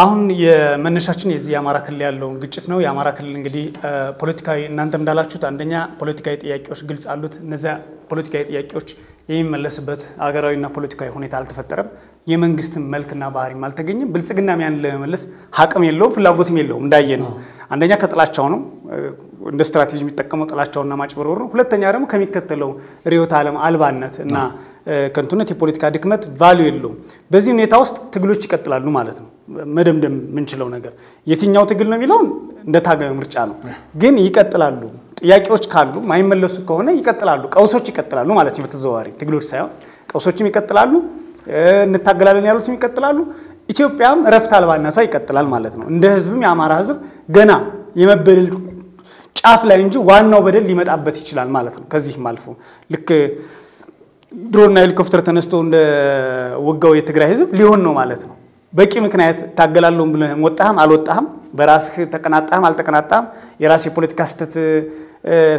አሁን የመነሻችን የዚህ አማራ ክልል ያለው ግጭት ነው የአማራ ክልል እንግዲህ ፖለቲካዊ እናንተም እንዳላችሁት አንደኛ ፖለቲካዊ ጥያቄዎች ግልጽ አሉት እነዛ ፖለቲካዊ ጥያቄዎች የሚመለስበት አገራዊና ፖለቲካዊ ሁኔታ አልተፈጠረም የመንግስትን መልክና ባህሪ ማልተገኘም ብልጽግናም ያን ለመመለስ ሐቅም የለው ፍላጎትም የለው እንዳየ ነው አንደኛ ከጥላቻው ነው እንደ ስትራቴጂ የሚጠቀመው ጥላቻውና ማጭበርበሩ ሁለተኛ ደግሞ ከሚከተለው ሪዮት ዓለም አልባነት እና ከንቱነት የፖለቲካ ድክመት ቫልዩ የለው በዚህ ሁኔታ ውስጥ ትግሎች ይቀጥላሉ ማለት ነው መደምደም ምንችለው ነገር የትኛው ትግል ነው የሚለው እንደ ታጋዩ ምርጫ ነው ግን ይቀጥላሉ ጥያቄዎች ካሉ ማይመለሱ ከሆነ ይቀጥላሉ ቀውሶች ይቀጥላሉ ማለት ነው ተዘዋዋሪ ትግሎች ሳይሆን ቀውሶችም ይቀጥላሉ እንታገላለን ያሉትም ይቀጥላሉ ኢትዮጵያም ረፍት አልባነቷ ይቀጥላል ማለት ነው እንደ ህዝብም ያማራ ህዝብ ገና የመበደል ጫፍ ላይ እንጂ ዋናው በደል ሊመጣበት ይችላል ማለት ነው ከዚህም አልፎ ልክ ድሮና ሄሊኮፕተር ተነስቶ እንደ ወጋው የትግራይ ህዝብ ሊሆን ነው ማለት ነው በቂ ምክንያት ታገላሉም ብለህም ወጣህም አልወጣህም በራስህ ተቀናጣህም አልተቀናጣህም የራስ የፖለቲካ ስተት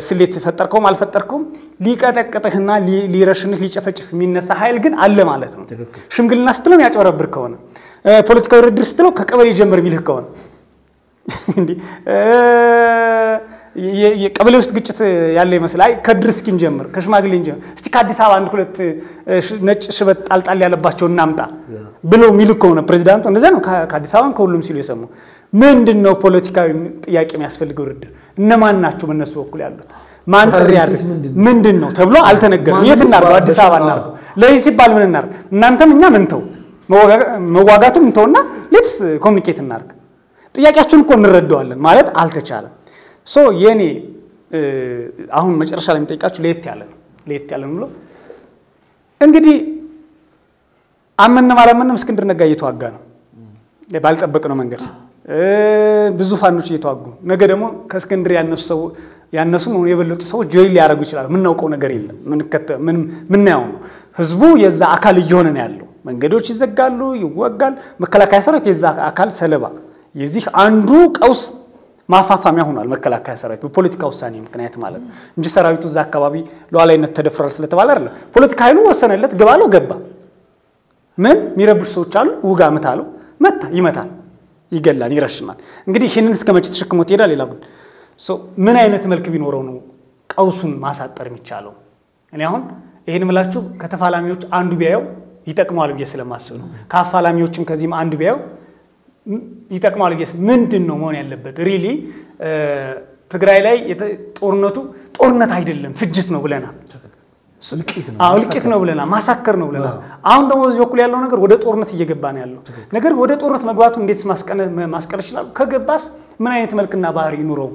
ስሌት ፈጠርከው ማልፈጠርከው ሊቀጠቀጥህና ሊረሽንህ ሊጨፈጭፍ የሚነሳ ኃይል ግን አለ ማለት ነው ሽምግልና ስትለው ያጨረብር ከሆነ ፖለቲካው ድርድር ስትለው ከቀበሌ ጀምር ቢልህ ከሆነ እንዴ የቀበሌ ውስጥ ግጭት ያለ ይመስል አይ ከድርስኪን ጀምር ከሽማግሌን ጀምር እስቲ ከአዲስ አበባ አንድ ሁለት ነጭ ሽበት ጣልጣል ያለባቸው እናምጣ ብለው ሚልከው ነው ፕሬዝዳንቱ እንደዛ ነው ከአዲስ አበባን ከሁሉም ሲሉ የሰሙ ምንድነው ፖለቲካዊ ጥያቄ የሚያስፈልገው ድርድር እነማን ናቸው በእነሱ ወኩል ያሉት ማን ጥሪ ያደርግ ምንድነው ተብሎ አልተነገረም የት እናርገው አዲስ አበባ እናርገው ለዚህ ሲባል ምን እናርግ እናንተም እኛ ምን ተው መዋጋቱም እንተውና ሌትስ ኮሙኒኬት እናርግ ጥያቄያችሁን እኮ እንረዳዋለን ማለት አልተቻለም ሶ የኔ አሁን መጨረሻ ላይ መጥቃችሁ ለየት ያለ ነው ብሎ እንግዲህ አመንና ማላመንም እስክንድር ነጋ እየተዋጋ ነው ባልጠበቅ ነው መንገድ ብዙ ፋኖች እየተዋጉ ነገ ደግሞ ከእስክንድር ያነሱ ነው የበለጡ ሰው ጆይል ያረጉ ይችላል ምን እናውቀው ነገር የለም ምን ነው ህዝቡ የዛ አካል እየሆነ ነው ያለው መንገዶች ይዘጋሉ ይወጋል መከላከያ ሰራዊት የዛ አካል ሰለባ የዚህ አንዱ ቀውስ ማፋፋሚያ ሆኗል መከላከያ ሰራዊት በፖለቲካው ሳኒ ምክንያት ማለት እንጂ ሰራዊቱ እዛ አካባቢ ሏላይነት ተደፍራል ስለተባለ አይደለም ፖለቲካ ኃይሉ ወሰነለት ገባለው ገባ ምን ሚረብሽ ሰዎች አሉ ውጋ መታለው መታ ይመታል ይገላል ይረሽናል እንግዲህ ይሄንን እስከመቼ ተሽክሞት ይሄዳል ይላል ሶ ምን አይነት መልክ ቢኖረው ነው ቀውሱን ማሳጠር የሚቻለው እኔ አሁን ይሄን ምላችሁ ከተፋላሚዎች አንዱ ቢያየው ይጠቅማል ብዬ ስለማስብ ነው ካፋላሚዎችም ከዚህም አንዱ ቢያየው ይጣቀማል ግስ ምንድነው መሆን ያለበት ሪሊ ትግራይ ላይ ጦርነት አይደለም ፍጅት ነው ብለና ልቂት ነው ብለና ማሳከር ነው ብለና አሁን ደግሞ እዚህ ወኩል ያለው ነገር ወደ ጦርነት እየገባ ነው ያለው ነገር ወደ ጦርነት መግባቱ እንዴት ማስቀር ይችላል ከገባስ ምን አይነት መልክና ባህሪ ኑረው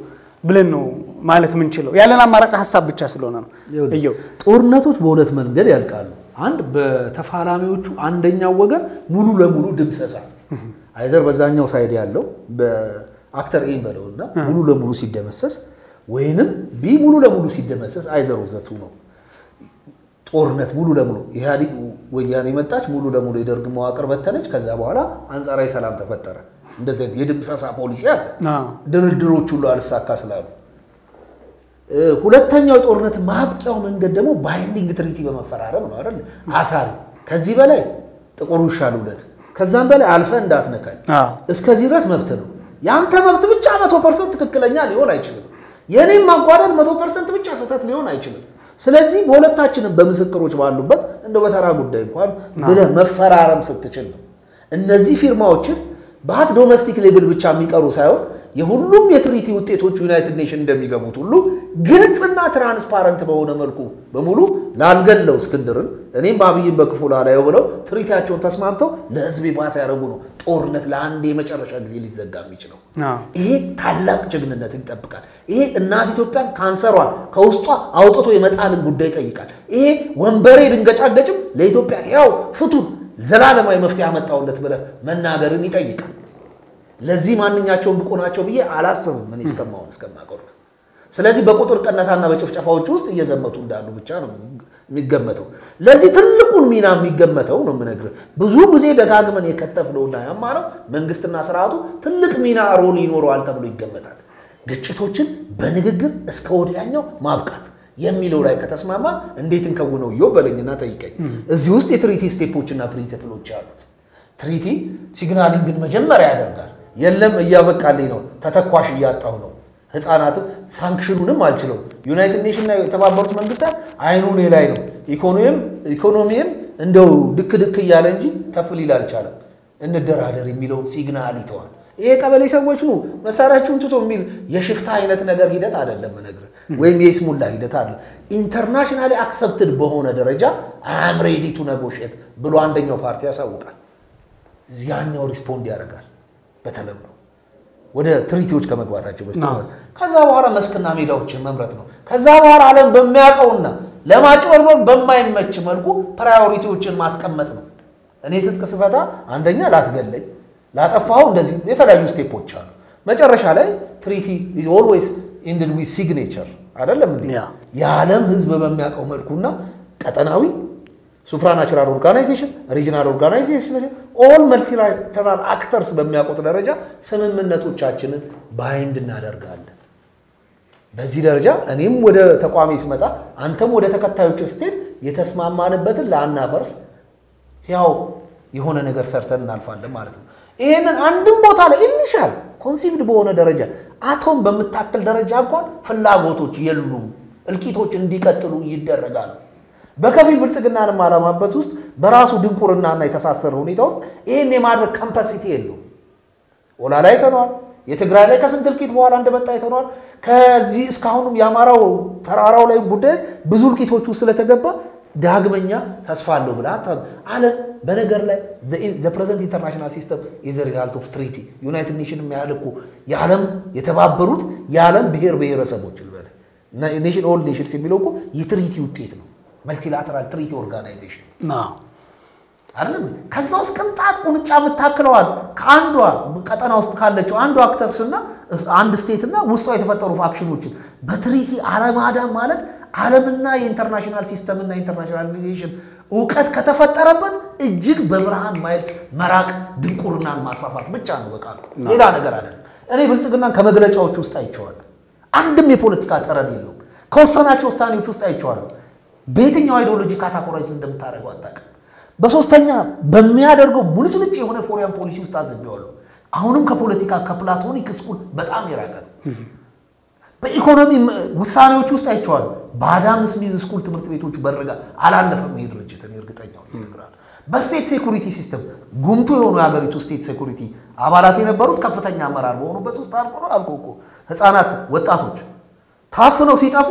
ብለን ነው ማለት ምን ይችላል ያለን አማራጭ ሐሳብ ብቻ ስለሆነ ነው እየው ጦርነቶች በሁለት መንገድ ያልቃሉ አንድ በተፋላሚዎቹ አንደኛው ወገን ሙሉ ለሙሉ ድምሰሳ አይዘር በዛኛው ሳይድ ያለው በአክተር ኤም በለውና ሙሉ ለሙሉ ሲደመሰስ ወይንም ቢ ሙሉ ለሙሉ ሲደመሰስ አይዘር ወዘቱ ነው ጦርነት ሙሉ ለሙሉ ይሃዲ ወያኔ መጣች ሙሉ ለሙሉ የደርግ መዋቅር በተነች ከዛ በኋላ አንጻራዊ ሰላም ተፈጠረ እንደዚህ የድምሰሳ ፖሊሲ አለ ድርድሮች ሁሉ አልሳካ ስላሉ ሁለተኛው ጦርነት ማብቂያው መንገድ ደግሞ ባይንዲንግ ትሪቲ በመፈራረም ነው አይደል አሳሪ ከዚህ በላይ ጥቁሩ ሻሉ ለደ ከዛም በላይ አልፈ እንዳትነካይ እስከዚህ ራስ መብት ነው ያንተ መብት ብቻ 100% ትክክለኛ ሊሆን አይችልም የኔም ማጓደል 100% ብቻ ሰተት ሊሆን አይችልም ስለዚህ በሁለታችንም በመስክሮች ባሉበት እንደው በተራ ጉዳይ እንኳን ብለህ መፈራረም ስትችል እነዚህ ፊርማዎች በአት ዶሜስቲክ ሌብል ብቻ የሚቀሩ ሳይሆን የሁሉም የትሪቲ ውጤቶች ዩናይትድ ኔሽን እንደሚገቡት ሁሉ ግልጽና ትራንስፓረንት በሆነ መልኩ በሙሉ ላልገለው እስክንድርን እኔም ባብይን በክፉላ ላይ ወለው ትሪቲያቸውን ተስማምተው ለህዝብ ይባስ ያረጉ ነው ጦርነት ለአንዴ መጨረሻ ጊዜ ሊዘጋም ይችላል ይሄ ታላቅ ጀግንነት ይጠብቃል ይሄ እናት ኢትዮጵያን ካንሰሯን ከውስጧ አውጥቶ የመጣልን ጉዳይ ጠይቃል ይሄ ወንበሬ ድንገጫገጭም ለኢትዮጵያ ያው ፍቱን ዘላለማዊ መፍትያ አመጣውለት ብለ መናገርን ይጠይቃል ለዚህ ማንኛቸውም ብቆናቸው ብዬ አላስብም እኔ እስከማቀር ስለዚህ በቁጥር ቀነሳና በጭፍጨፋዎች ውስጥ እየዘመቱ እንዳሉ ብቻ ነው የሚገመተው ለዚህ ትልቁን ሚና የሚገመተው ነው ምነግርህ ብዙ ጊዜ ደጋግመን የከተፍለውና ያማረው መንግስትና ስርዓቱ ትልቅ ሚና ሮል ይኖረዋል ተብሎ ይገመታል ግጭቶችን በንግግር እስከ ወዲያኛው ማብቃት የሚለው ላይ ከተስማማ እንዴት እንከውነው ይወበለኝና ጠይቀኝ እዚህ ውስጥ የትሪቲ ስቴፖችና ፕሪንሲፕሎች አሉት تريتي سيجنالينج المجمع يعدلنا يلهم إيابك كالينو تتقواش ياتهونو هذا أناتو سانكشنونه مالشلو يونايتد نيشن لا تبع برضو منقصة عينون يلاينو إيكونوميم عندو دك دك يالنجي كفلي لالشالك إن الدرادر يميلو سيجنالي توان إيه كابلي سوتشنو مسارة شنتو توميل يشفتها هنا تنقدر هيدا تعرف لما نقدر وين يسمو الله هيدا تعرف internationally accepted بهونا درجة I'm ready to negotiate بلوان دنيو بارتي أسوقه زيانيو respond يا رجال بتلمو وده تريتوش كم قواتها شو بس كذا وارا مسكنا ميدا وش ممرتنا كذا وارا على بمية كوننا لما أشوف أربعة بمية متش مركو priority وش الماسكم متنا أنا يتكسفتا عندنا لا تقللي لا تفاهم دزي مثلا يستي بوتشان ما جرش عليه treaty is always ended with signature هذا لما يا عالم هذب بمية كومر كونا كتناوي supernatural organization, regional organization, all multilateral actors በሚያቆጥ ደረጃ ስምምነቶቻችንን ባይንድ እናደርጋለን በዚህ ደረጃ እኔም ወደ ተቋሚ ስመጣ አንተም ወደ ተከታዮች ስትል የተስማማንበትን ላናፈርስ ያው የሆነ ነገር ሰርተን እናልፋለን ማለት ነው ይሄንን አንድም ቦታ ላይ ኢኒሻል ኮንሲቭድ በሆነ ደረጃ አቶም በመታከል ደረጃ እንኳን ፍላጎቶች የሉም እልቂቶች እንዲቀጥሉ ይደረጋል በከፊል ብልጽግናንም አላማበት ውስጥ በራሱ ድንቁርናና የተሳሰረ ሁኔታ ውስጥ ይሄን የማድረግ ካፓሲቲ የለው ወላ ላይ ተኗል የትግራይ ላይ ከስንት ልቂት በኋላ እንደመጣ ይተኗል ከዚህ እስካሁንም ያማራው ተራራው ላይ ጉዳይ ብዙ ልቂቶቹ ስለተገባ ዳግመኛ ተስፋ አለው ብላ አለ በነገር ላይ the present international system is a result of treaty united nations የሚያልኩ የዓለም የተባበሩት የዓለም ብሔር ብሔረሰቦች ልበለ nation all nations የሚለውቁ የትሪቲ ውጤት ነው multilateral treaty organization نعم عارفين كذا وس كم تعب ونجا متأكلوان كأندوا كأنا وستكالد شو أندوا أكثر سنة عند ستيتنا وستوي تفتروا في أكشن وتشي بتريتي عالم هذا مالك عالمنا international system منا international relation وكذا كتفتروا بس الجيك ببرهان مايلز مراك دكورنا المصرفات بتشانو بكارو إذا أنا قررنا أنا بقول سكنا كم قلت أو شو استاي شوال عندهم يبولتكات أراديلو كوسنا شو ساني شو استاي شوالو بيتنيو ايديولوجي ካታጎራይዝ እንደምታረጋው አጣቀ በሶስተኛ በሚያደርገው ሙልጭልጭ የሆነ ፎሪያን ፖሊሲ ውስጥ አዝብዋሉ አሁንም ከፖለቲካ ከፕላቶኒክ ስኩል በጣም ይራቀል በኢኮኖሚ ውሳኔዎች ውስጥ አይቻሉ ባዳም ስሚዝ ስኩል ትምህርት ቤቶቹ በርጋ አላለፈም ይሄ ድርጅት እርግጠኛው ይነግራል በስቴት ሴኩሪቲ ሲስተም ጉምቱ የሆነ አገሪቱ ስቴት ሴኩሪቲ አባላት የነበሩት ከፍተኛ አመራር ሆኖበት ውስጥ አልቆቆ ህፃናት ወጣቶች ታፍነው ሲጣፉ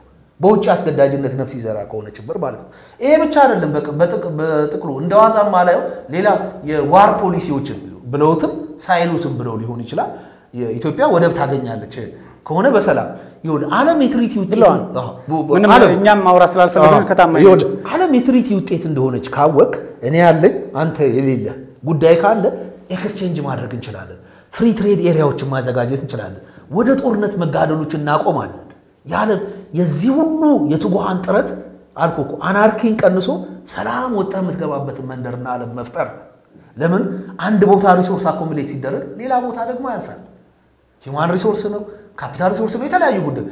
በውጭ አስገዳጅነት ነፍስ ይዘራ ከሆነ ጭብር ማለት ነው ይሄ ብቻ አይደለም በጥቅሉ እንደዋዛማ ላይ ሌላ የዋር ፖሊሲዎችን ብለውትም ሳይሉትም ብለው ሊሆን ይችላል ኢትዮጵያ ወደብ ታገኛለች ከሆነ በሰላም ይሁን ዓለም የትሪቲ ውጤት ምንም እኛም ማውራ ስላልፈለግን ከታማኝ ይሁን ዓለም የትሪቲ ውጤት እንደሆነች ካወቅ እኔ ያለኝ አንተ የሌለ ጉዳይ ካለ ኤክስቼንጅ ማድረግ እንችላለን ፍሪ ትሬድ ኤሪያዎችን ማዘጋጀት እንችላለን ወደ ጦርነት መጋደሎች እናቆማለን ያለም የዚህ ሁሉ የትጓን ጥረት አልቆቆ አናርኪን ቀንሶ ሰላም ወጣም ተገባበት መንደርና ዓለም መፍጠር ለምን አንድ ቦታ ሪሶርስ አኮሙሌት ሲደረግ ሌላ ቦታ ደግሞ ያንሳል ሂማን ሪሶርስ ነው ካፒታል ሪሶርስ ነው የተለያየ ጉዳይ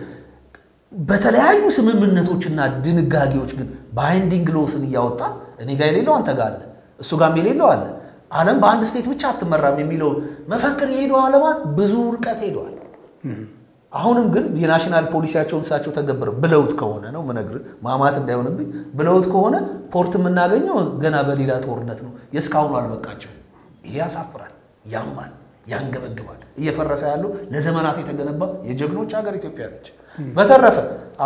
በተለያየ ስምምነቶችና ድንጋጌዎች ግን ባይንዲንግ ሎስን ያወጣ እኔ ጋር ሌላው አንተ ጋር አለ እሱ ጋር ሌላው አለ ዓለም በአንድ ስቴት ብቻ አትመራም የሚለው መፈክር ይሄዳው ዓለማት ብዙ ርቀት ይሄዳል አሁንም ግን የናሽናል ፖሊሲያቸውን ሳቸው ተገብረው ብለውት ከሆነ ነው መነግር ማማት እንዳይሆንብኝ ብለውት ከሆነ ፖርት ምናገኘው ገና በሌላ ጦርነት ነው የስካውን አልበቃቸው ይሄ ያሳፍራል ያማል ያንገበግባል እየፈረሰ ያለው ለዘመናት የተገነባ የጀግኖች ሀገር ኢትዮጵያ ነች በተረፈ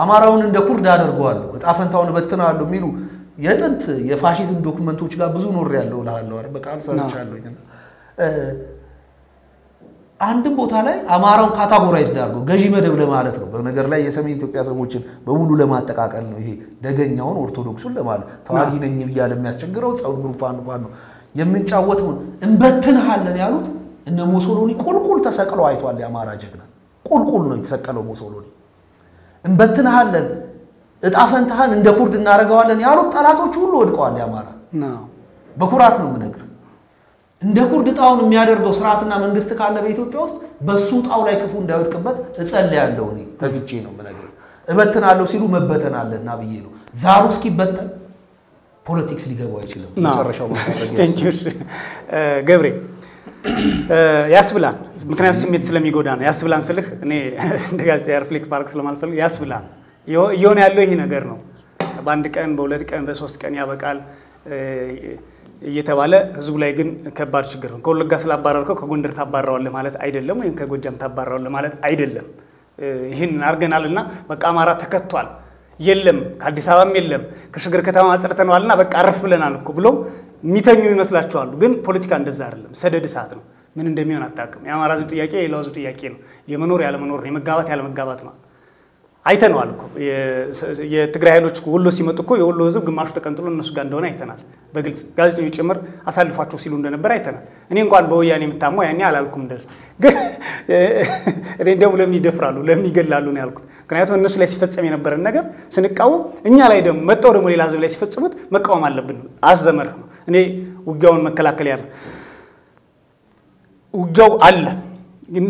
አማራውን እንደ ኩርድ አድርጓል ወጣፈንታውን በትናሉ ሚሉ የጥንት የፋሺዝም ዶክመንቶች ጋር ብዙ ኖር ያለው ለሃለው በቃም ሰርቻለሁ አንድም ቦታ ላይ አማራው ካታጎራይዝ ዳርጎ ገዢ መደብ ለማለት ነው በነገር ላይ የሰሜን ኢትዮጵያ ሰሞችን በሙሉ ለማጠቃቀል ነው ይሄ ደገኛውን ኦርቶዶክሱን ለማለት ታዋቂ ነኝ ብያለም ያስቸግረው ጻው ግሩፓን ነው የምንጫወተውን እንበትናለን ያሉት إن موسولوني كل كل تساكلوا عيتوا على أمارة جبنا كل كل نو يتساكلوا موسولوني إن بنتنا هلا اتعفنت هلا إن دكورد النار جوالنا يالو تلاتو تشولو يدقوا على أمارة نعم بكوراتنا منكر إن دكورد تاون ميادر دوسراتنا من دستك على بيتو بيوس بسوط أو لايك فون داود كبت تسألي عن لوني تبي تجينو منكر بنتنا هلا سيرو مبتنا هلا نبيينو زاروس كي بنتنا politics ليجا وايشلو thank you Gabriel ياسبلان ممكن أسميت سلمي جودان ياسبلان سلخ إني دخلت سير فليك بارك سلام على فيلم ياسبلان يو يون يالله هنا قرنو باندك أن بولدك أن بسوستك أن يا بقال يتوالى زبلايجن كبار شجرهم كل الجسل أبارركوا كقندر تبارر ولا مالت أيدلهم يمكن كقدام تبارر ولا مالت أيدلهم هن أرجعنا لنا بق أمارة تكتوال يلهم كديسابم يلهم كشجر كتام أسرتنا ولنا بق أعرف لنا نكبلهم ميتاني مثل أشوال بين political دزار لهم سدد ساتهم من الدميون أتاكم يا ما رازم تياكي إلا رازم تياكين يمنور على منور يمجابات على مجابات ما أيتنا والكم يتجرهلو تقولوا سمتكوا يقولوا زب جماعة تكنتلو الناس جندونا أيتنا بقول جالس يجمر أصل فاتو سيلوندنا برأيتنا إني قال بوي يعني متامو يعني على الكم درس ريندو ولا مني دفرالو ولا مني جلالو نالكم كنا يتون الناس ليش فتح سمينا برنا جر سنكاو إني على يدهم متورو ملي لازم ليش فتح سمت مكاو مال لبنو أزمر إني وجاون مكلا كليار وجاو الله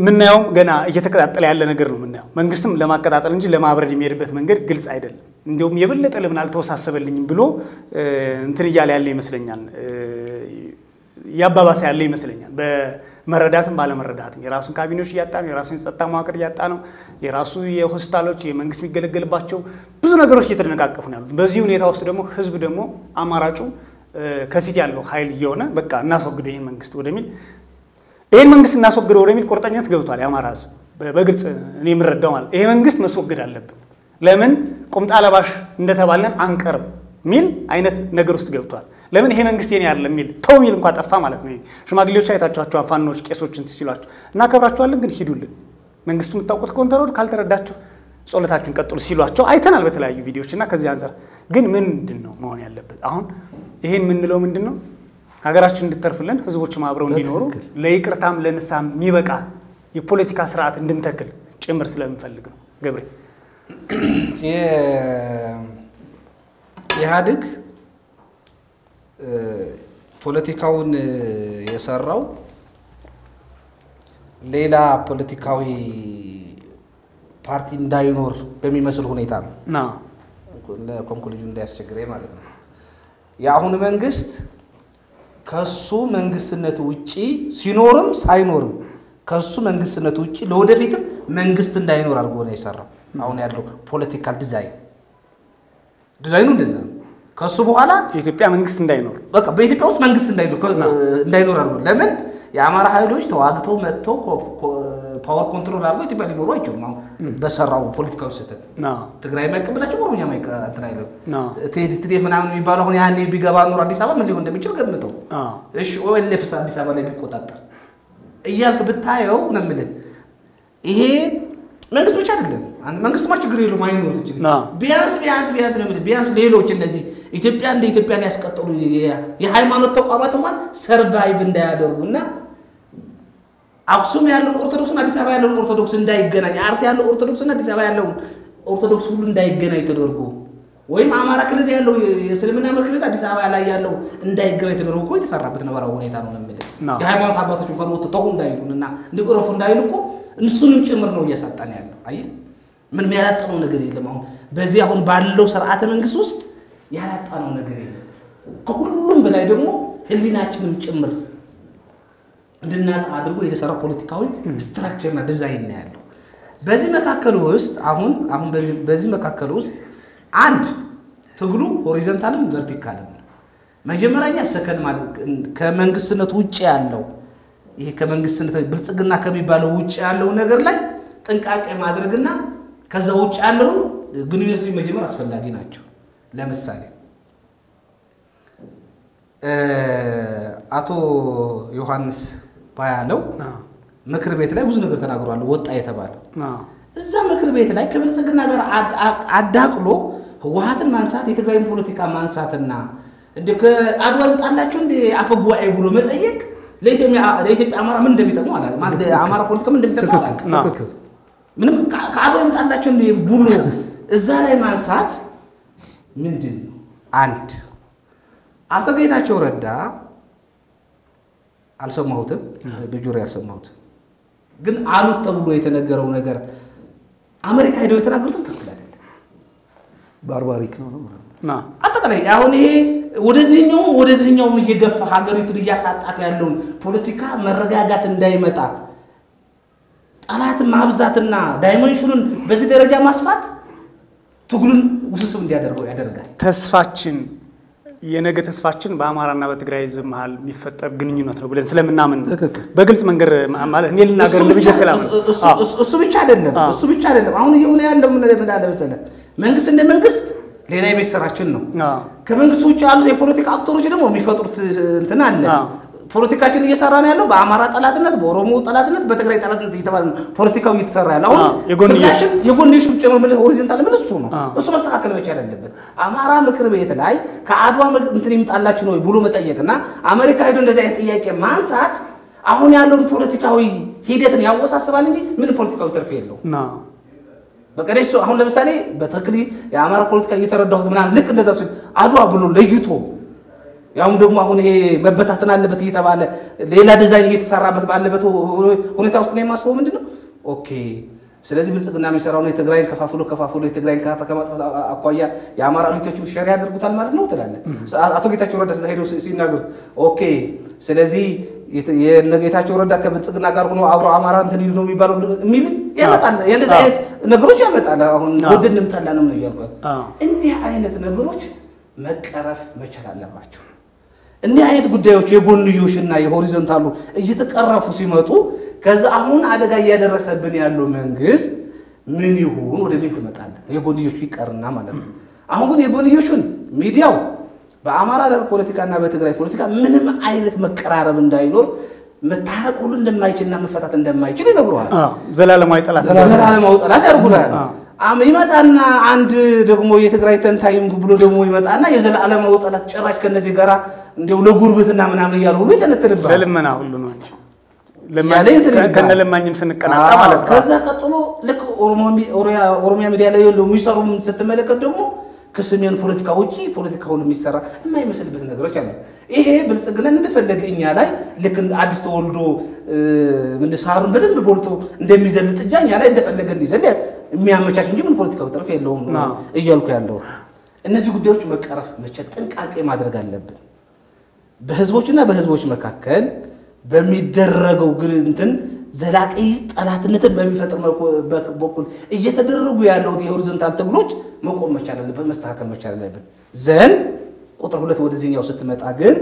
من يوم جنا يتكلم على الله نجرو من يوم من قسم لما كتات على نجيل لما أبردي مير بث من غير جلس عيدل اليوم يبلل تقول من التوس حسب اللي نبلو نتري على اللي مثلاً يعني يابا بس على اللي مثلاً يعني بمرداتهم بالا مرداتهم يراسون كابينوش ياتان يراسون ستة ماكر ياتانو يراسون يخستالو شيء من قسم جل جل باتشو بس نجروش يترن كافنا بزيون يتواصل دمو حزب دمو أماراتو كفيت يالو خيل يونا بكا ناس وقدرين من قسم ودميل إيه منقص الناس وقدروا رميل كورتانية تجاوبت عليه ما راز بقدر نيم الردوال إيه منقص الناس وقدر على لب لمن قمت على باش ندها بالنا عنكر ميل عينت نجروست تجاوبت على لمن إيه منقص تاني على ميل ثو ميل مقعد أفهم على تني شو ما قليل شيء تجوا فانوش كيسوت جنتسيلات ناكبر أشوا لين هيدول منقص توم تاوكت كونترور خالتر داتشو سؤال تاجون كتر سيلات شو أيتنا على بتلاقي فيديو شيء ناكزي أنزر جن من دنو ما هني على لب أهون إيه من لو من دنو اگر اش چند طرف لن حزبوچ مابرو እንዲኖሩ ለይቅርታም ለንሳም ሚበቃ የፖለቲካ ስርዓት እንድንተክል ጭምር ስለምፈልግ ነው ገብሬ የኢህአዴግ ፖለቲካውን የሰራው ሌላ ፖለቲካዊ ፓርቲ እንዳይኖር በሚመስል ሁኔታ ነው ና ኮንክሉዥን እንዳያስቸግሬ ማለት ነው ያሁን መንግስት ከሱ መንግስነት ውጪ ሲኖርም ሳይኖርም ከሱ መንግስነት ውጪ ለወደፊትም መንግስት እንዳይኖር አድርጎ ነው የሰራው አሁን ያለው ፖለቲካል ዲዛይን ዲዛይኑ እንደዛ ከሱ በኋላ ኢትዮጵያ መንግስት እንዳይኖር በቃ በኢትዮጵያ ውስጥ መንግስት እንዳይኖር አድርጎ ለምን የአማራ ኃይሎች ተዋግተው መጥተው ፓወር ኮንትሮል አድርጎ ኢትዮጵያ ሊኖር አይችልም በሰራው ፖለቲካው ሰተት ትግራይ ማይቀበላቸው ወሮኛ ማይቀ አትራይለው ትዴፍና ምን የሚባለው አሁን ያኔ ቢገባ ኖር አዲስ አበባ ምን ሊሆን እንደሚችል ገምተው እሺ ኦኤልኤፍስ አዲስ አበባ ላይ ቢቆጣጠር እያልክ ብታየው ነው ማለት ይሄ መንግስት ብቻ አይደለም አንተ መንግስት ማች ግሬ ነው ማይኖር ይችላል ቢያንስ ነው ማለት ቢያንስ ሌሎች እንደዚህ ኢትዮጵያ እንደ ኢትዮጵያን ያስቀጠሉ የሃይማኖት ተቋማት እንኳን ሰርቫይቭ እንዳያደርጉና አክሱም ያለው ኦርቶዶክስና አዲስ አበባ ያለው ኦርቶዶክስ እንዳይገናኝ አርሲ ያለው ኦርቶዶክስና አዲስ አበባ ያለው ኦርቶዶክስ ሁሉ እንዳይገናኝ ተደርጎ ወይም አማራ ክልል ያለው የእስልምና መክሊት አዲስ አበባ ላይ ያለው እንዳይገናኝ ተደርጎ ቆይ ተሰራበት ነው ባራው ሁኔታ ነው ማለት የሃይማኖት አባቶች እንኳን ወጥተው እንዳይሉና እንዲቆረፉ እንዳይሉኮ እንሱንም ጭምር ነው እያሳጣን ያለው አይ ምን የሚያላጣው ነገር የለም አሁን በዚህ አሁን ባለው ሥርዓተ መንግስት ውስጥ ያላጣው ነገር የለም ከሁሉም በላይ ደግሞ ህሊናችንም ጭምር እንድናጣ አድርጎ የተሰራ ፖለቲካዊ ስትራክቸር እና ዲዛይን ነው ያለው በዚህ መካከለ ውስጥ አሁን በዚህ መካከለ ውስጥ አንድ ትግሉ ሆሪዞንታልም ቨርቲካልም መጀመሪያኛ ሰከን ማለት ከመንግስትነት ውጪ ያለው ይሄ ከመንግስትነት ብልጽግና ከሚባለው ውጪ ያለው ነገር ላይ ጥንቃቄ ማድረግና ከዛ ውጪ ያለው ግንኙነቶች መጀመር አስፈልጋጊ ናቸው ለምሳሌ አቶ ዮሐንስ ባያለው ምክር ቤት ላይ ብዙ ነገር ተናግሯል ወጣ የተባለ እዛ ምክር ቤት ላይ ከብልጽግና ጋር አዳቅሎ ህወሓትን ማንሳት የትግራይን ፖለቲካ ማንሳትና እንደ አድዋን ጣላችሁ እንደ አፈጓይ ብሎ መጠየቅ ليتي مع ليتي بعمارة من دميت ماله ما كده عمارة فورت كم من دميت ماله نعم منهم كعادهم تعرض شندي بولو الزلمة ما سات من دين أنت أعتقد هذا شورة دا على سب موتهم بجوري على سب موت جن على الطبلو يتناجروا نجار أمريكا هيدو يتناجروا تنتقلوا بارباريك نعم أعتقد يا هوني ورزينيوم يجف حجر يتريج سات أتيانون بوليتيكا مرجعات دائمة ألات معبزاتنا دائما يشلون بس درجة مسافات تقولون وسوسهم ديادرقوا يدرقوا تسفاتشين ينقى تسفاتشين بأمارنا بتجريز محل بيفتح بجنينه تقولون سلام النامن بقلس منقر معمل نيل ناقر نبيج سلام الصبي تعلم عوني يوني عندهم من هذا المدار بسلا منقص إنه منقص لينا يبيسراتشينه كمان سوتش على البوليتيك أكتر وجدهم وبيفتح تنانه فورتيكا كذي يسارنا يلو بعمارات ألادنات بورومو ألادنات بتكرر ألادنات يتبارن فورتيكا ويتسارنا لون يقولنيش بتشمل مله هوريزن تعلم مله سونا السوما استقبل ويشارن لبب عمارة مكربة يتلاعي كعادوا متنيم تعلق شنوي بلو متأيّك نا أمريكا هيدون لزعت إياك مان سات أهون يالون فورتيكا وي هيدتني أو وساس سبالنجي من فورتيكا وترفيه لو بكرش سو أهون لمسالي بتكلي يا عمارة فورتيكا يتردد من عم لك نزاسو عادوا بلو ليجتو يوم دوم هون هي مبتعتنا اللي بتيجي تبعنا ليلة ديزاين هي تسرع بتبعنا بتو هون تاوسني ما سووا مندنا أوكي سلازم بنسقنا مسرعون يتجرين كفافلو يتجرين كهذا كمان أقوياء يا عمار قالوا تجمع شريعة درجات المال نوتر لنا أعتقد تجرب ده زهير وسين نقول أوكي سلازي ينقي تجرب ده كبنسقنا كارونو أو عماران تنيلو ميبارو ميل يا متعنا يا لزعت نقولش يا متعنا هون بدنا متعنا نمن يجرب إني عينت نقولش ما كرف ما شرع لا بعشر إني عيت قديش يبون يوشنا يهوريزن تالو يجتك أرفع سماتو كذا هون عدا جاي يدرس البنيان لو منجز من يهون ولا مين في المكان يبون يوشي كارنا ماله أهون كن يبون يوشون ميدياو بعمارة ده البوليتيكا نبات غير البوليتيكا من ما عينت مكرارة من داينور متعرف كلون دم عيشين نام فتاة دم عيشين نقولها زلال ما يطلع زلال ما يطلع لا يقولها أميمات أنا عند دكمو يتقرأ تنتايم قبله دكمو يمات أنا يزال على موت على شراش كنا زجرا دولة غربتنا من عملي يالو ليه تنتربى؟ لما ناول لمانش كنا لما نمسن كنا عملت كذا كتلو لك أورميا ميديا لا يلو ميسرهم ستملك دكمو كسمين فوليتيكا وجي فوليتيكا هو الميسرة ما يمسل بتنا قرش أنا إيه بس قلنا نفلق إني على لكن عدس تولدو من السهران بدن ببولتو ندميزل تجاني على نفلق نزل ميامة عشان جمن فوليتيكا وترى في اللون يجالك يالو الناس يقول دوت مكرف مشت تنكعك ما درج اللبن بهزبوشنا بهزبوش مكاكل بميدرجو قرنتن زلاك إيه أنا تنتن بميفتر ما بقول إيه تدرجوا يالو دي هورزنتال تقولش ما قوم مشارل اللبن مستحكم مشارل اللبن زين قطر هلا تود زين يوصل تمت عجل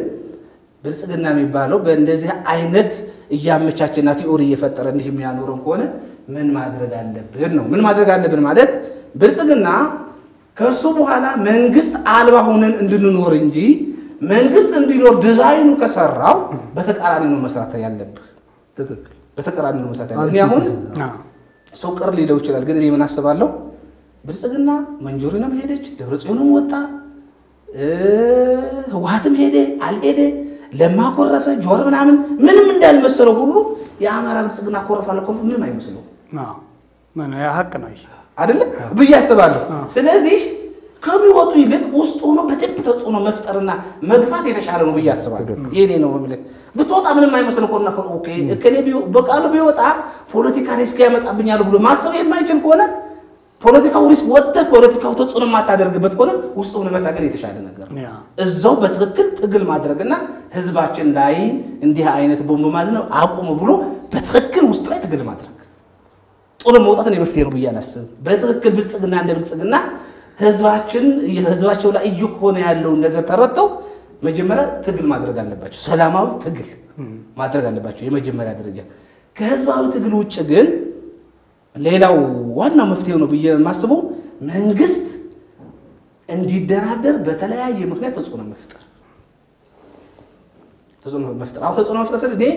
بس قلنا ميبالو بندزه عينت إيام مشاكلاتي أوريه فترة نهم يانورون كونه من ما درج اللبن من ما درج اللبن مالت بس قلنا كسبوا هلا من قست على هونن عندنا نورنجي منقص الدينور ديزاينه كسرعو بتكرار إنه مسرته يلب بتكرار إنه مسرته يعني هون سوق أرلي لو تشتغل قدر يمناسب له بس قلنا منجورنا مهدج دبرت عينهم وطا هو هاتم هيدا على هيدا لما كرفة جوار من عمل من ده المسرة كله يا عمار بس قلنا كرفة على كرفة من ما يمسلو من يا حق نايش هذا لا بيجاسب له سنازيش كم يوطي لك وسطونه بتبتت أنه مفترنا مقفات يتشعرنوا بيا السبعة يدينه وملك بتوطع من ما يمسنا كنا كن أوكي كني بيو بقالو بيوطع فولتيكا ريسك يمت أبني على بلو ما سوي ما يجن كونه فولتيكا وريسك وده فولتيكا وتوصونه ما تدرج بتكونه وسطونه ما تقدر يتشعرنا نقدر الزوج بتركل تقل ما درجنا هزباتشن لاين عندها عينة بوم بمازنا عقوم بلو بتركل وسطنا تقل ما درج طول موطعتني مفتير بيا ناس بتركل بتسجنا عند بتسجنا هزباتشون لا يجوكون يالون نقدر ترتو مجمرة تقل ما درج على باتشو سلاماو تقل ما درج على باتشو يمجمرة درجة كهزباو تقل وتشجن ليلا وانا مفتيونه بيجي ماسبو منجست عندي درادر بتلاقي مخنات تصونه مفتر أو تصونه مفتر سردي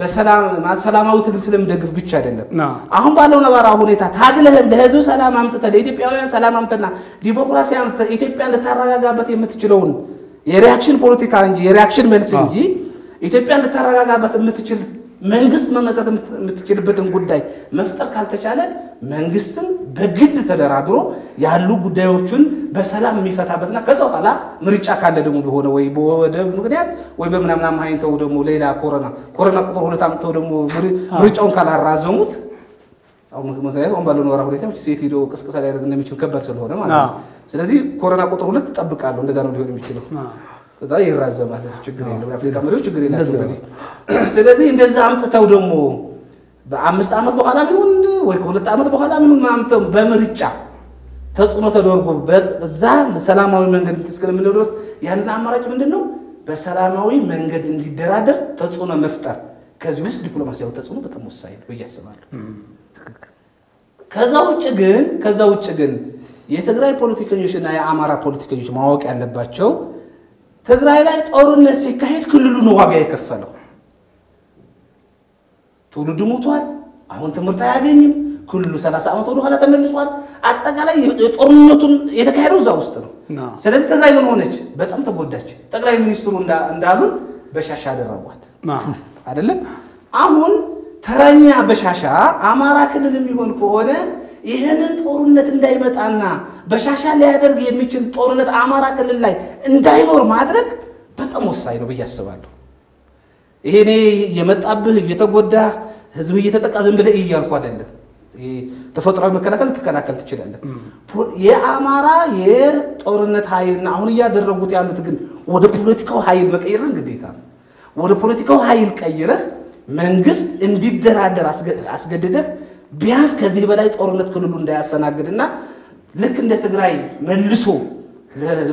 بسلام ما سلاماو تقل سلم دقف بتشادلنا أهم بالونا براهوني تا هادلهم لهزو سلام أمتى تديتي بياوين سلام أمتى نا ديمقراطية أمتى تديتي بيان لترى جابتي متشلون يرياكشن بوليتيكا إنجي يرياكشن ملسي إنجي إثيوبيا متراجعة بتمتشر منجس ما مسات متمتشر بتنقداي مفترض كالتشالة منجسن بجد تدرادرو يعلو قدايوتشون بسلام مفتاح بتنا كذا ولا مريتش أكاد دمو بهونه ويبو دمو كنيات ويبو من أمام هاي تودو دمو ليلا كورونا كورونا كتوه تام تودو دمو مريتش أون كلا رازموت أو مكنيات أون بالون وراه وليتام سيتي دو كسر كسر يرد نمشي كبر سلوه ما سلازي كورونا كتوه لت تطبق على لون زانو ديو نمشي له زاي الرازم هذا شجرين لو في الكاميرا شجرين هذا سلازي إن ذا عم تودمو بعمست عمت بخلا ميون ويقولت عمت بخلا ميون ما عم تم بمرجع تتصنو تدوركم بذا سلاماوي منجد تسكر من الدرس يعني عمرك من دنو بسلاماوي منجد إن الدرادة تتصنو مفتر كزوس دبلوماسية وتتصنو بتموسعين ويحسبال كزاوتشجن يتغير بوليتيكيشن أي عمارة بوليتيكيشن ما هو كأنه باتشو تغريلات أورن السكاهيد كللون واجي كفلو. تولد موتوان، أهون تمرت عادينيم كللو سلاسة أما تولو خلا تمرد سوان. أتقالي أورن تون يتكهرو زاوسترو. سلاسة تغريل من هونج، بتأم تبودج. تغريل من يسرون دا دالون بشاشة الروات. هذا لب. أهون ترانيا بشاشة، أما راكن اللي ميقول كودا. ይሄንን ጦርነት እንዳይመጣና በሻሻ ሊያደርግ የሚችል ጦርነት አማራ ክልል ላይ እንዳይኖር ማድረግ በጣም ወሳኝ ነው ብዬ አስባለሁ ይሄኔ የመጣብህ የተጎዳ ህዝብ እየተጠቃ ዝም ብለህ ይያልኩ አይደለም ተፈጥሯዊ መከላከል ተከላከል ትችላለህ የአማራ የጦርነት ኃይልና አሁን ያደረጉት ያሉት ግን ወደ ፖለቲካው ኃይል መቀየር ግዴታ ነው ወደ ፖለቲካው ኃይል ቀይረህ መንግስት እንዲደራደር አስገድደህ بياس كذي بدأ يتقرنت كلون ده أستناقدنا لكن ده تجري ملسو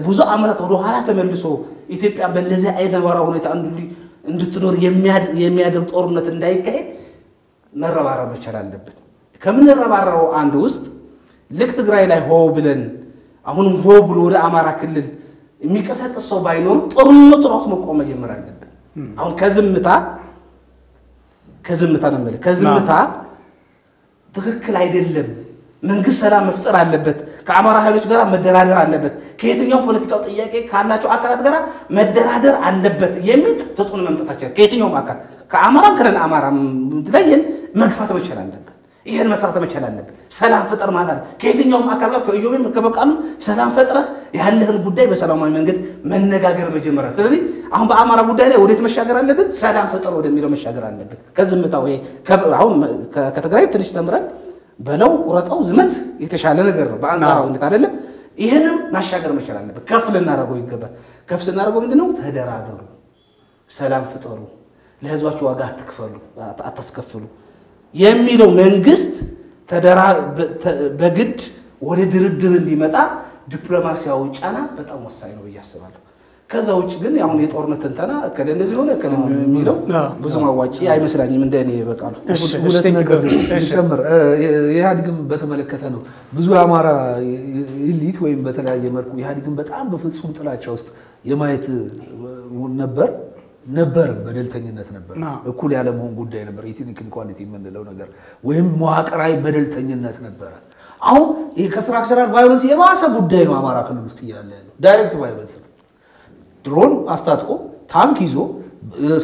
بوزو عملت وروحها تملسو يتبقى بالنزاع أيضا وراه وريت عندولي عند التنور يمياد التقرنت ده كهيد مرة برا بشرال لبت كمن مرة برا وعندوست لك تجري له هوبلن هون هوبلور عمارة كلل ميكسات الصباينور تقرنت رأس مقامة جمرة لبت هون كزمتا نمل كزمتا تككل አይደለም መንግስት ሰላም መፍጠር አለበት ከአማራ ኃይሎች ጋር መደራደር አለበት ከየትኛው ፖለቲካው ጥያቄ ካላቸው አካላት ጋር መደራደር አለበት የሚል ተጽዕኖ መምጣታቸው ከየትኛው አካል ከአማራም ከነ አማራም ትለየን መግፋት መቻል አለበት ይሄን መስራት መቻል አለበት ሰላም ፍጥር ማለት ከየትኛው አካል ጋር ከኢዮብም ከበቃሉ ሰላም ፍጥር ያለህን ጉዳይ በሰላማዊ መንገድ መነጋገር መጀመር ስለዚህ አሁን በአማራ ጉዳይ ላይ ወዴት መሻገር አለበት ሰላም ፍጥር ወደሚለው መሻገር አለበት ከዝምታው ይሄ አሁን ከተግራይ ትንሽ ተምረን በለው ቁረጣው ዝመት የተሻለ ነገር በአንጻራው እንዴት አይደለም ይሄንም ማሻገር መቻል አለበት ከፍልና ረጎ ይገባ ከፍልና ረጎ ምንድነው ተደራደሩ ሰላም ፍጥሩ ለህዝባችሁ ዋጋ አትከፈሉ አታስከፍሉ የሚለው መንግስት ተደራ በግድ ወደ ድርድር እንዲመጣ ዲፕሎማሲያዊ ጫና በጣም ወሳኝ ነው ያስባለሁ ከዛ ወጭ ግን ያው የጦርነት እንተና ከለ እንደዚህ ሆነ ከለም የሚለው ብዙ ማዋጪ አይመስላኝም እንደኔ ይበቃሉ ሁለት ነገር እንጨምር ይሃድግም በተመለከተ ነው ብዙ አማራ ኢሊት ወይም በተለያየ መልኩ ይሃድግም በጣም በፍጹም ጥላቻ ውስጥ የማይት ነበር በደልተኝነት ነበር እኩል ያለ መሆን ጉዳይ ነበር ኢቲኒክ ኢንኳሊቲ የምንለው ነገር ወይም መዋቅራዊ በደልተኝነት ነበር አሁን የስትራክቸራል ቫዮለንስ የባሰ ጉዳይ ነው አማራ ክልል ውስጥ ያለ ዳይሬክት ቫዮለንስ ድሮን አስተጣጥቆ ታንክ ይዞ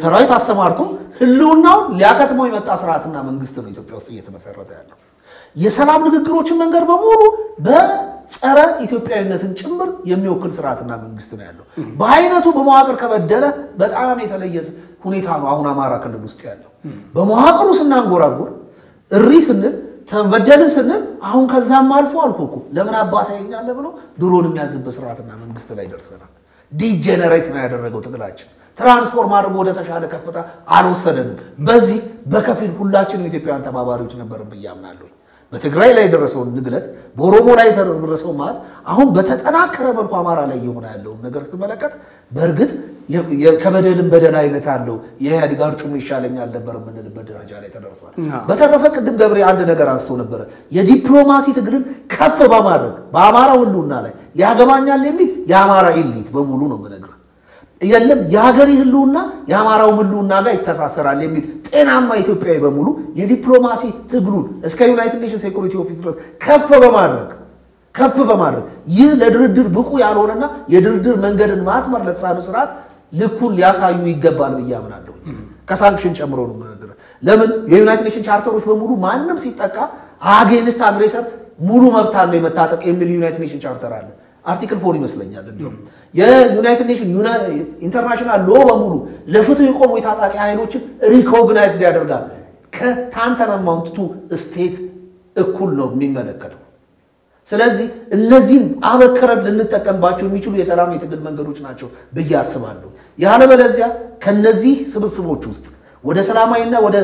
ሰራዊት አስተማርቶ ህልውናው ሊያከተመው የመጣ ስርዓትና መንግስት ነው ኢትዮጵያ ውስጥ እየተመሰረተ ያለው የሰላም ንግግሮችን መንገር በመሆኑ በጸረ ኢትዮጵያዊነትን ጭምር የሚወክል ስርዓትና መንግስት ነው ያለው በአይነቱ በመዋቅር ከበደለ በጣም የተለየ ሁኔታ ነው አሁን አማራ ክልል ውስጥ ያለው በመዋቅሩ ስናንጎራጉር ሪስን ተበደልን ስንል አሁን ከዛም አልፎ አልኩኩ ለምን አባታኛለ ብሎ ድሮን የሚያዝብ ስርዓትና መንግስት ላይ ደርሰናል ዲጀነሬት ነው ያደረገው ትግላችን ትራንስፎርም አድርጎ ለተሻለ ከፍታ አልወሰደም በዚህ በከፊል ሁላችንም ኢትዮጵያውያን ተባባሪዎች ነበርን በያምናለሁ በትግራይ ላይ ደረሰው ንግለት በኦሮሞ ላይ ተደረሰው ማለት አሁን በተጠናከረ መልኩ አማራ ላይ ይሆነ ያለው ነገር ስትመለከት በርግጥ ከበደልን በደል አይነት አለው የያድጋር ጩም ይሻለኛል ነበር ምንልበት ደረጃ ላይ ተደርሷል በተረፈ ቅድም ገብሬ አንድ ነገር አንስተው ነበር የዲፕሎማሲ ትግልን ከፍ በማድረግ በአማራ ሁሉና ላይ ያገባኛል የሚል ያማራ ኢሊት በሙሉ ነው በነገር ይለም ያገሪ ህልውና ያማራው ህልውና ጋር ይተሳሰራል የሚል ጤናማ ኢትዮጵያዊ በሙሉ የዲፕሎማሲ ትግሉን እስከ ዩናይትድ ኔሽንስ ሴኩሪቲ ኦፊስ ድረስ ከፍ በማድረግ ይህ ለድርድር ብቁ ያልሆነና የድርድር መንገድን ማስመር ለተሳኑ ስርዓት لكل ياسا يجبار بيجامنا لون كسانكشن شامرون بندر لمن يونايتد نيشن شارتر وش بمرو ما نم سيتاكا آجي نستعملها مرو ما بتعمل متاتك إملي يونايتد نيشن شارتر على أرتيكل فوري مثلاً جالد اليوم يا يونايتد نيشن يونا إنترناشنال لو بمرو لفتو يقوم ويتاتك يعني وش ريكوغنايز ديادر قال كثانتنا ماونتو استيت كلهم من ملكته سلازي الذين أبكرب للتكلم باتشوا ميشلوا يسلام يتقدم من جروش ناتشوا بيجاس مالو يعني بلازيا كنزي سبسبوت جوست وده سلامة إننا وده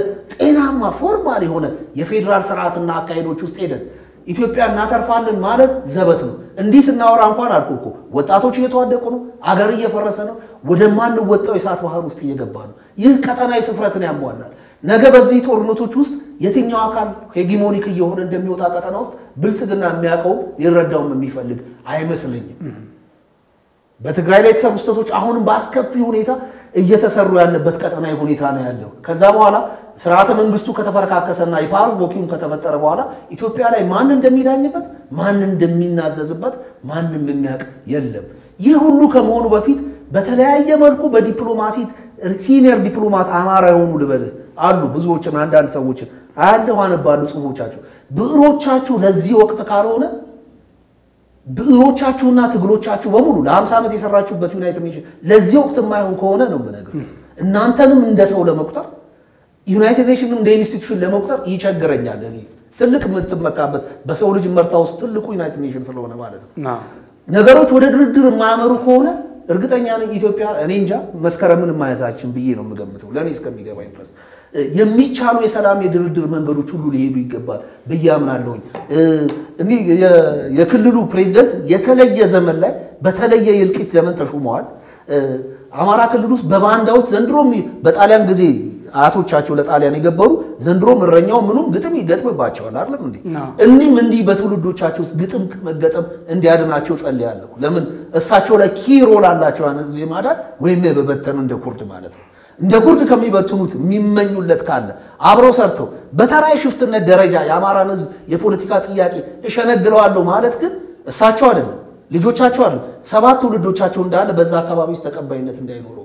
أنا ما فورمالي هنا يفيدرار سرعة الناقين وجوست إيدا إثيوبيا ناتر فاندن مارد زبطنو إنديس الناور أمكان أركوكو وتأتو شيء تواعد كونو أغارية فرسانو وده ما نوتو يسات وهاروستي يجبانو يكتانا يسفرتني أموانا نجبازي تورنتو جوست يتنيا كان هيجيمونيك يهون الدميو تاكتنا وست بلسدنا مياكو يرداهم من ميفلك أي مسألة بتقرأي ليش سبستوش أهون باسكت في هونيتا يتسرّو أن بتكت أنا هونيتا أنا هلو كذابوا على سرعة من بستو كتفرق أكسرنا يبار بوكيم كتبت تروا على إثيوبيا على ما نندمي راني بات ما نندمي نازز بات ما نندميك يلّب يهونو كمونو بفيد بتلاقي يمركو بديبلوماسيت سينير دبلومات أمارة هونو لبده أربو بزوجة من عندنا سوتشة عندنا وانا بالنسبة بوجاتشو بروجاتشو لذي وقت كارونا بروجاتشو نات بروجاتشو وابولو لام سامتي سرّاتشو بتونا يتميش لذي وقت ما يوم كونا نو بناكر نانتا نو من دسول مكتر يونايتد نيشن نو دين استيتشو لمكتر يجات قرنيا دني تلك من تبمكابت بس أولج مرتاوس تلك يونايتد نيشن سلونا مالته نعاروش ودر در ما مرو كونا ارقتني أنا إثيوبيا أنينجا مسكرة من ما يتأكل بيجينهم مجمعته لاني إسكان بيجا وين بس يمي كانوا يسلام يدرو درو من برو تقولوا ليه بيجبار بيجامنا لون إني يكللو بريزيدنت يتلأي زمن لا بتلأي يلقيت زمن تشو مار عمارة كللوس ببان داوت زندرومي بتعلم جزيء عاتو تشاچو لتعلم يجبارو زندروم الرنيوم منهم قتمي قتم باتشوا نارلا مندي إني مندي بتقولوا دو تشاچوس قتم قتم إندي هذا ناتشوس اللي على كله لمن الساتشولا كيرولا ناتشوا نزوي مادا وين ببترن دكورت مالته እንደጉድ ከሚበትኑት ሚመኙለት ካለ አብሮ ሰርቶ በተራይ ሽፍትነት ደረጃ ያማራን ህዝብ የፖለቲካ ጥያቄ እሸነግለዋለሁ ማለት ግን እሳቸው አይደለም ልጆቻቸው አይደለም ሰባት ልጆቻቸው እንዳለ በዛ አካባቢ ውስጥ ተቀባይነት እንዳይኖሩ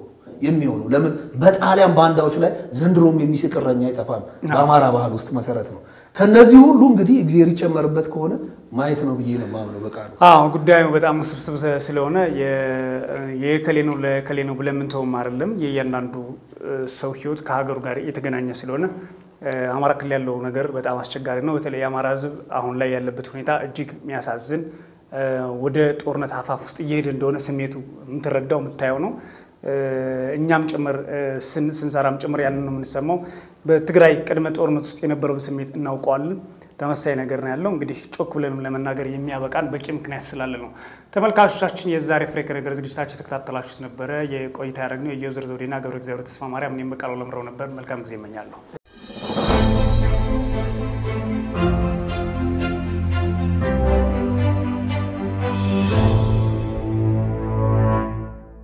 የሚሆኑ ለምን በጣሊያን ባንዳዎች ላይ ዘንድሮም የሚስቀረኛ ይጠፋል በአማራ ባህል ውስጥ መሰረት ነው ከነዚህ ሁሉ እንግዲህ እግዚአብሔር ይጨመርበት ከሆነ ማየት ነው ብዬ ነው ማምነው በቃ አዎ ጉዳዩ በጣም ስብስብ ስለሆነ የከሌኑ ብለምን ተውም አይደለም የያንዳንዱ ሰው ህይወት ከሀገሩ ጋር የተገናኘ ስለሆነ አማራ ክልል ያለው ነገር በጣም አስቸጋሪ ነው በተለይ አማራ ህዝብ አሁን ላይ ያለበት ሁኔታ እጅግ የሚያሳዝን ወደ ጦርነት አፋፍ ውስጥ እየሄደ እንደሆነ ስሜቱ እንትረዳው ምታየው ነው እኛም ጭምር ስንሰራም ጭምር ያንን ነው የምንሰማው በትግራይ ቀድመ ጦርነት ውስጥ የነበረው ስሜት እናውቀዋለን ተመሳሳይ ነገር ነው ያለው እንግዲህ ጮክ ብለንም ለመናገር የሚያበቃን በቂ ምክንያት ስላለ ነው ተመልካቾቻችን የዛሬ ፍሬከር ነገር ዝግጅታችን ተከታተላችሁት ነበር የቆይታ ያደረግነው የዩዘር ዘውዴና ገብረ እግዚአብሔር ተስፋ ማርያም እኔም በቃሉ ለምረው ነበር መልካም ጊዜ እመኛለሁ